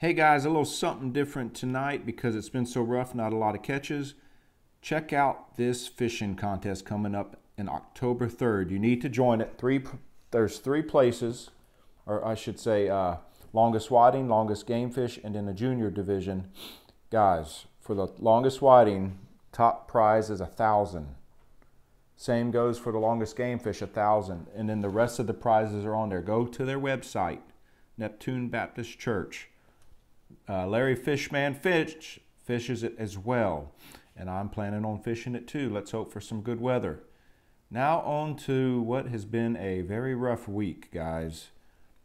Hey guys, a little something different tonight because it's been so rough, not a lot of catches. Check out this fishing contest coming up in October 3rd. You need to join it. There's three places, or I should say longest whiting, longest game fish, and then a junior division. Guys, for the longest whiting, top prize is 1,000. Same goes for the longest game fish, 1,000. And then the rest of the prizes are on there. Go to their website, Neptune Baptist Church. Larry Fishman Fitch fishes it as well, and I'm planning on fishing it too. Let's hope for some good weather. Now on to what has been a very rough week, guys.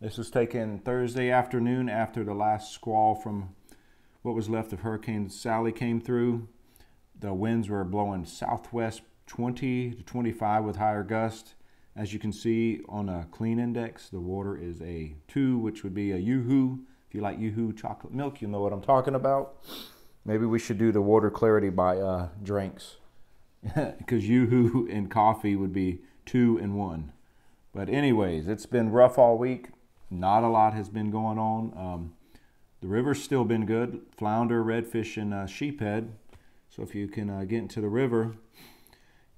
This was taken Thursday afternoon after the last squall from what was left of Hurricane Sally came through. The winds were blowing southwest 20 to 25 with higher gusts. As you can see on a clean index, the water is a 2, which would be a Yoo-hoo. If you like Yoo-hoo chocolate milk, you know what I'm talking about. Maybe we should do the water clarity by drinks, because Yoo-hoo and coffee would be 2 and 1. But anyways, it's been rough all week. Not a lot has been going on. The river's still been good. Flounder, redfish, and sheephead. So if you can get into the river.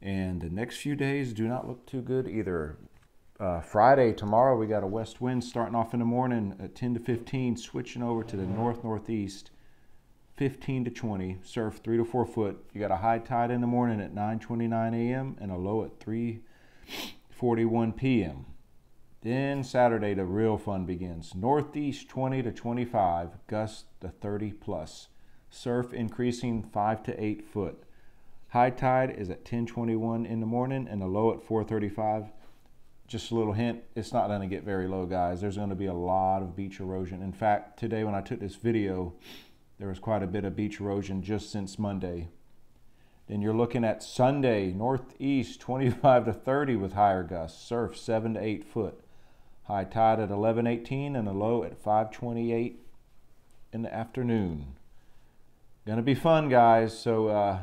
And the next few days do not look too good either. Friday, tomorrow, we got a west wind starting off in the morning at 10 to 15, switching over to the north-northeast, 15 to 20, surf 3 to 4 foot. You got a high tide in the morning at 9:29 a.m. and a low at 3:41 p.m. Then Saturday, the real fun begins. Northeast 20 to 25, gusts to 30 plus. Surf increasing 5 to 8 foot. High tide is at 10:21 in the morning and a low at 4:35. Just a little hint, it's not going to get very low, guys. There's going to be a lot of beach erosion. In fact, today when I took this video, there was quite a bit of beach erosion just since Monday. Then you're looking at Sunday, northeast 25 to 30 with higher gusts. Surf 7 to 8 foot. High tide at 11:18 and a low at 5:28 in the afternoon. Going to be fun, guys. So,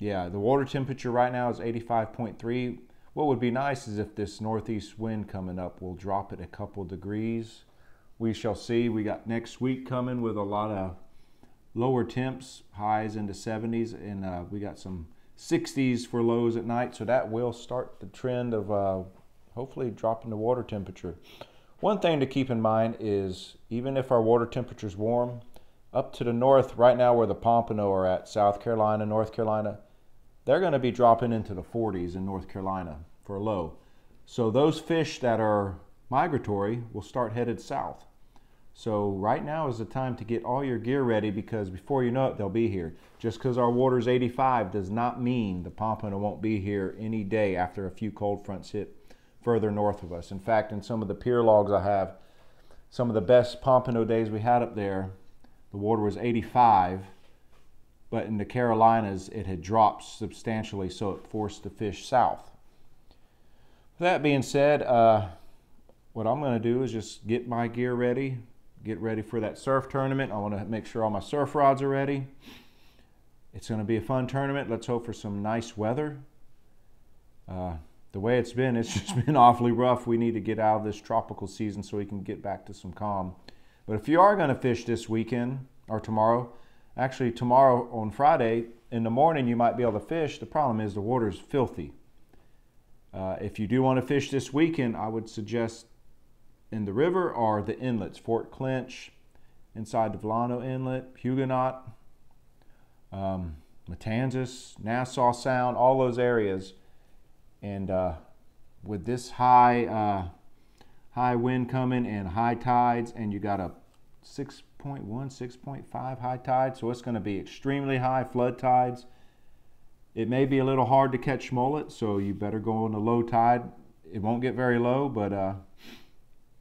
yeah, the water temperature right now is 85.3. What would be nice is if this northeast wind coming up will drop it a couple degrees. We shall see. We got next week coming with a lot of lower temps, highs into 70s, and we got some 60s for lows at night. So that will start the trend of hopefully dropping the water temperature. One thing to keep in mind is even if our water temperature is warm, up to the north right now where the Pompano are at, South Carolina, North Carolina, they're going to be dropping into the 40s in North Carolina for a low. So those fish that are migratory will start headed south. So right now is the time to get all your gear ready, because before you know it, they'll be here. Just because our water's 85 does not mean the Pompano won't be here any day after a few cold fronts hit further north of us. In fact, in some of the pier logs I have, some of the best Pompano days we had up there, the water was 85. But in the Carolinas, it had dropped substantially, so it forced the fish south. With that being said, what I'm going to do is just get my gear ready, get ready for that surf tournament. I want to make sure all my surf rods are ready. It's going to be a fun tournament. Let's hope for some nice weather. The way it's just been awfully rough. We need to get out of this tropical season so we can get back to some calm. But if you are going to fish this weekend or tomorrow, actually, tomorrow on Friday, in the morning, you might be able to fish. The problem is the water's filthy. If you do want to fish this weekend, I would suggest in the river or the inlets, Fort Clinch, inside the Vlano Inlet, Huguenot, Matanzas, Nassau Sound, all those areas. And with this high wind coming and high tides, and you got a 6.1, 6.5 high tide, so it's going to be extremely high flood tides. It may be a little hard to catch mullet, so you better go on the low tide. It won't get very low, but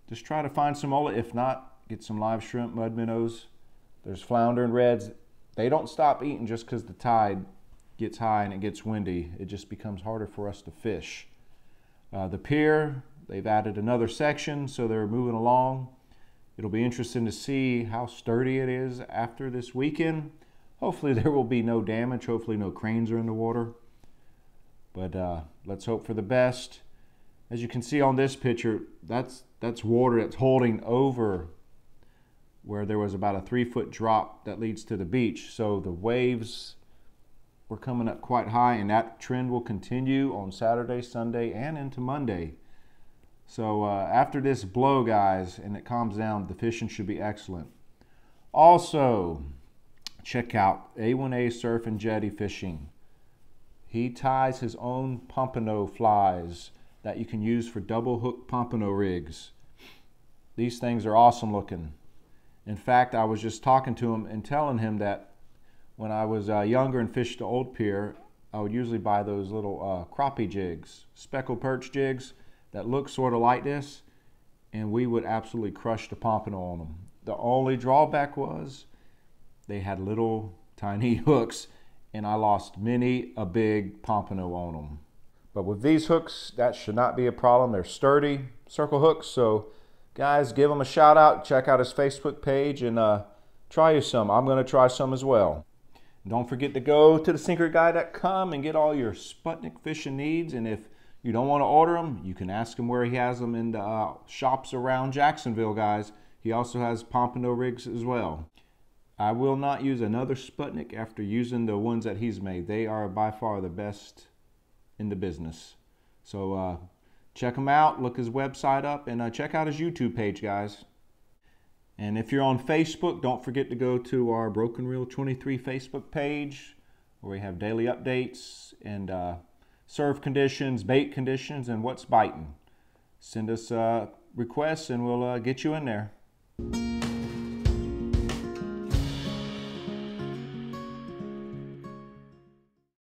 just try to find some mullet. If not, get some live shrimp, mud minnows. There's flounder and reds. They don't stop eating just because the tide gets high and it gets windy. It just becomes harder for us to fish. The pier, they've added another section, so they're moving along. It'll be interesting to see how sturdy it is after this weekend. Hopefully there will be no damage. Hopefully no cranes are in the water. But let's hope for the best. As you can see on this picture, that's water that's holding over where there was about a 3-foot drop that leads to the beach. So the waves were coming up quite high, and that trend will continue on Saturday, Sunday, and into Monday. So after this blow, guys, and it calms down, the fishing should be excellent. Also, check out A1A Surf and Jetty Fishing. He ties his own pompano flies that you can use for double hook pompano rigs. These things are awesome looking. In fact, I was just talking to him and telling him that when I was younger and fished the old pier, I would usually buy those little crappie jigs, speckled perch jigs that look sort of like this, and we would absolutely crush the pompano on them. The only drawback was they had little tiny hooks, and I lost many a big pompano on them. But with these hooks, that should not be a problem. They're sturdy circle hooks, so guys, give him a shout out. Check out his Facebook page and try some. I'm gonna try some as well. Don't forget to go to thesinkerguy.com and get all your Sputnik fishing needs. And if you don't want to order them, you can ask him where he has them in the shops around Jacksonville, guys. He also has pompano rigs as well. I will not use another Sputnik after using the ones that he's made. They are by far the best in the business. So check him out, look his website up, and check out his YouTube page, guys. And if you're on Facebook, don't forget to go to our Broken Reel 23 Facebook page, where we have daily updates and surf conditions, bait conditions, and what's biting. Send us requests and we'll get you in there.